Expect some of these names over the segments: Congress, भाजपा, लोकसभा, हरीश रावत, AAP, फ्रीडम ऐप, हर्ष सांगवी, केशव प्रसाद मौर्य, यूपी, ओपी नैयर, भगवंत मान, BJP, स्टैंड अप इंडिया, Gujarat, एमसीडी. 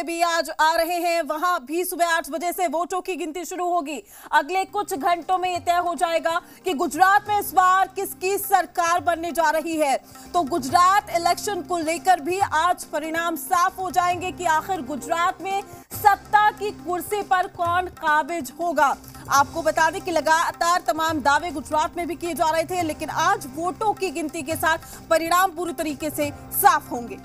नतीजे भी आज आ रहे हैं। वहां भी सुबह 8 बजे से वोटों की गिनती शुरू होगी। अगले कुछ घंटों में यह तय हो जाएगा कि गुजरात में इस बार किसकी सरकार बनने जा रही है। तो गुजरात इलेक्शन को लेकर भी आज परिणाम साफ हो जाएंगे कि आखिर गुजरात में सत्ता की कुर्सी पर कौन काबिज होगा। आपको बता दें कि लगातार तमाम दावे गुजरात में भी किए जा रहे थे, लेकिन आज वोटों की गिनती के साथ परिणाम पूरी तरीके से साफ होंगे।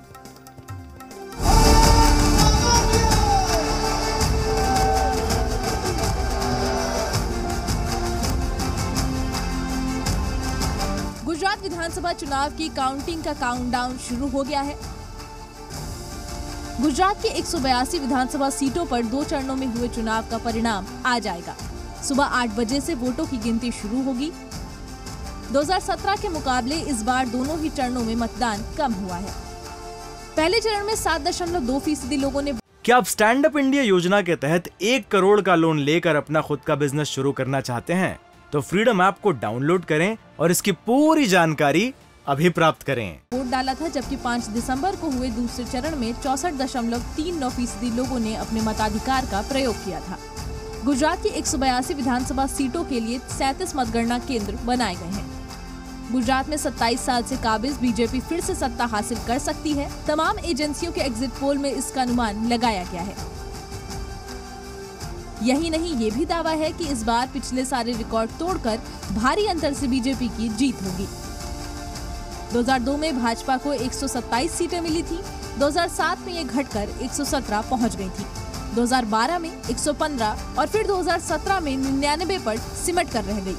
गुजरात विधानसभा चुनाव की काउंटिंग का काउंटडाउन शुरू हो गया है। गुजरात के 182 विधानसभा सीटों पर 2 चरणों में हुए चुनाव का परिणाम आ जाएगा। सुबह 8 बजे से वोटों की गिनती शुरू होगी। 2017 के मुकाबले इस बार दोनों ही चरणों में मतदान कम हुआ है। पहले चरण में 7.2% लोगों ने। क्या आप स्टैंड अप इंडिया योजना के तहत 1 करोड़ का लोन लेकर अपना खुद का बिजनेस शुरू करना चाहते हैं? तो फ्रीडम ऐप को डाउनलोड करें और इसकी पूरी जानकारी अभी प्राप्त करें। वोट डाला था, जबकि 5 दिसंबर को हुए दूसरे चरण में 64.39% लोगों ने अपने मताधिकार का प्रयोग किया था। गुजरात की 182 विधानसभा सीटों के लिए 37 मतगणना केंद्र बनाए गए हैं। गुजरात में 27 साल से काबिज बीजेपी फिर से सत्ता हासिल कर सकती है। तमाम एजेंसियों के एग्जिट पोल में इसका अनुमान लगाया गया है। यही नहीं, ये भी दावा है कि इस बार पिछले सारे रिकॉर्ड तोड़कर भारी अंतर से बीजेपी की जीत होगी। 2002 में भाजपा को 127 सीटें मिली थी। 2007 में ये घटकर 117 पहुंच गई थी। 2012 में 115 और फिर 2017 में 99 पर सिमट कर रह गई।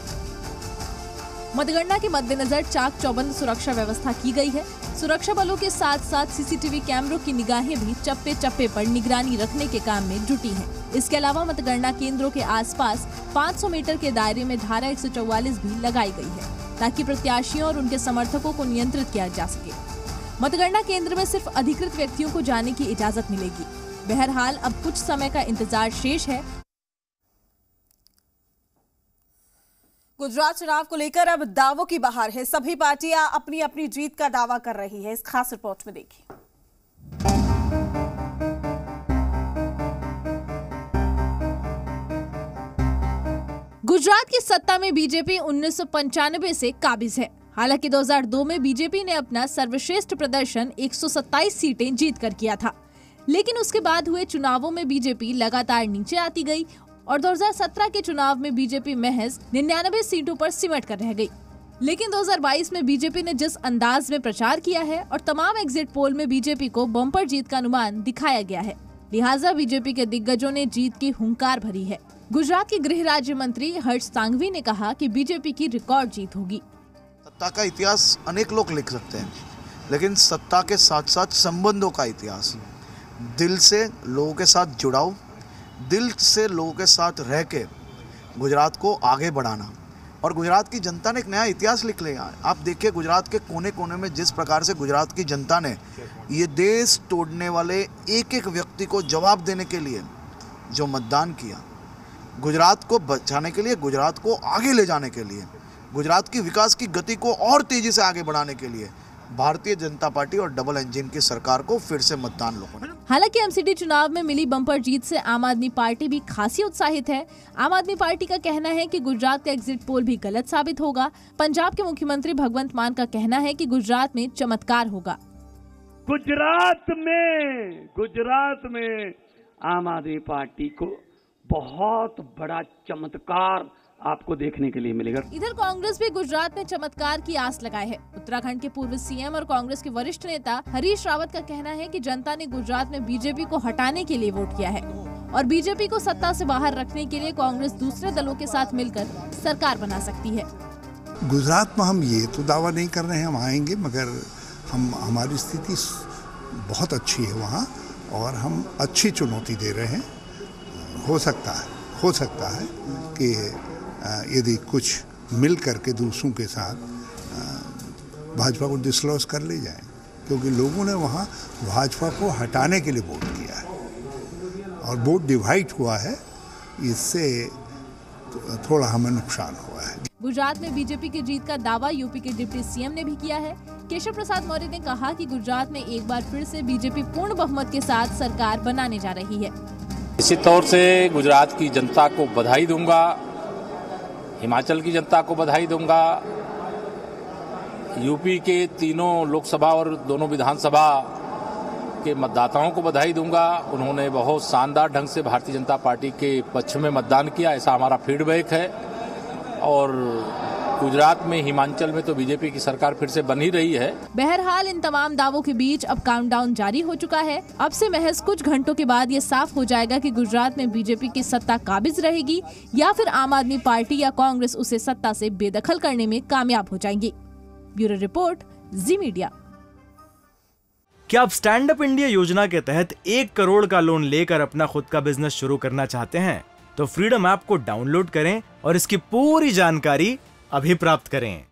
मतगणना के मद्देनजर चाक चौबंद सुरक्षा व्यवस्था की गई है। सुरक्षा बलों के साथ साथ सीसीटीवी कैमरों की निगाहें भी चप्पे चप्पे पर निगरानी रखने के काम में जुटी हैं। इसके अलावा मतगणना केंद्रों के आसपास 500 मीटर के दायरे में धारा 144 भी लगाई गई है, ताकि प्रत्याशियों और उनके समर्थकों को नियंत्रित किया जा सके। मतगणना केंद्र में सिर्फ अधिकृत व्यक्तियों को जाने की इजाजत मिलेगी। बहरहाल अब कुछ समय का इंतजार शेष है। गुजरात चुनाव को लेकर अब दावों की बहार है। सभी पार्टियां अपनी अपनी जीत का दावा कर रही है। इस खास रिपोर्ट में देखिए। गुजरात की सत्ता में बीजेपी 1995 से काबिज है। हालांकि 2002 में बीजेपी ने अपना सर्वश्रेष्ठ प्रदर्शन 127 सीटें जीतकर किया था, लेकिन उसके बाद हुए चुनावों में बीजेपी लगातार नीचे आती गई और 2017 के चुनाव में बीजेपी महज 99 सीटों पर सिमट कर रह गई। लेकिन 2022 में बीजेपी ने जिस अंदाज में प्रचार किया है और तमाम एग्जिट पोल में बीजेपी को बम्पर जीत का अनुमान दिखाया गया है, लिहाजा बीजेपी के दिग्गजों ने जीत की हुंकार भरी है। गुजरात के गृह राज्य मंत्री हर्ष सांगवी ने कहा कि बीजेपी की रिकॉर्ड जीत होगी। सत्ता का इतिहास अनेक लोग लिख सकते हैं, लेकिन सत्ता के साथ साथ संबंधों का इतिहास, दिल से लोगों के साथ जुड़ाव, दिल से लोगों के साथ रह के गुजरात को आगे बढ़ाना, और गुजरात की जनता ने एक नया इतिहास लिख लिया। आप देखिए गुजरात के कोने कोने में जिस प्रकार से गुजरात की जनता ने ये देश तोड़ने वाले एक एक व्यक्ति को जवाब देने के लिए जो मतदान किया, गुजरात को बचाने के लिए, गुजरात को आगे ले जाने के लिए, गुजरात की विकास की गति को और तेज़ी से आगे बढ़ाने के लिए भारतीय जनता पार्टी और डबल इंजन की सरकार को फिर से मतदान लोगों ने। हालांकि एमसीडी चुनाव में मिली बम्पर जीत से आम आदमी पार्टी भी खासी उत्साहित है। आम आदमी पार्टी का कहना है कि गुजरात का एग्जिट पोल भी गलत साबित होगा। पंजाब के मुख्यमंत्री भगवंत मान का कहना है कि गुजरात में चमत्कार होगा। गुजरात में आम आदमी पार्टी को बहुत बड़ा चमत्कार आपको देखने के लिए मिलेगा। इधर कांग्रेस भी गुजरात में चमत्कार की आस लगाए है। उत्तराखंड के पूर्व सीएम और कांग्रेस के वरिष्ठ नेता हरीश रावत का कहना है कि जनता ने गुजरात में बीजेपी को हटाने के लिए वोट किया है और बीजेपी को सत्ता से बाहर रखने के लिए कांग्रेस दूसरे दलों के साथ मिलकर सरकार बना सकती है। गुजरात में हम ये तो दावा नहीं कर रहे हैं हम आएंगे, मगर हम हमारी स्थिति बहुत अच्छी है वहाँ और हम अच्छी चुनौती दे रहे हैं। हो सकता है कि यदि कुछ मिल करके दूसरों के साथ भाजपा को डिस्लॉस कर ले जाए, क्योंकि लोगों ने वहाँ भाजपा को हटाने के लिए वोट किया है और वोट डिवाइड हुआ है, इससे थोड़ा हमें नुकसान हुआ है। गुजरात में बीजेपी की जीत का दावा यूपी के डिप्टी सीएम ने भी किया है। केशव प्रसाद मौर्य ने कहा कि गुजरात में एक बार फिर से बीजेपी पूर्ण बहुमत के साथ सरकार बनाने जा रही है। इसी तौर से गुजरात की जनता को बधाई दूंगा, हिमाचल की जनता को बधाई दूंगा, यूपी के तीनों लोकसभा और दोनों विधानसभा के मतदाताओं को बधाई दूंगा। उन्होंने बहुत शानदार ढंग से भारतीय जनता पार्टी के पक्ष में मतदान किया, ऐसा हमारा फीडबैक है। और गुजरात में, हिमाचल में तो बीजेपी की सरकार फिर से बन ही रही है। बहरहाल इन तमाम दावों के बीच अब काउंटडाउन जारी हो चुका है। अब से महज कुछ घंटों के बाद ये साफ हो जाएगा कि गुजरात में बीजेपी की सत्ता काबिज रहेगी या फिर आम आदमी पार्टी या कांग्रेस उसे सत्ता से बेदखल करने में कामयाब हो जाएंगी। Bureau report, Zee media. क्या आप स्टैंड अप इंडिया योजना के तहत 1 करोड़ का लोन लेकर अपना खुद का बिजनेस शुरू करना चाहते हैं? तो फ्रीडम ऐप को डाउनलोड करें और इसकी पूरी जानकारी अभी प्राप्त करें।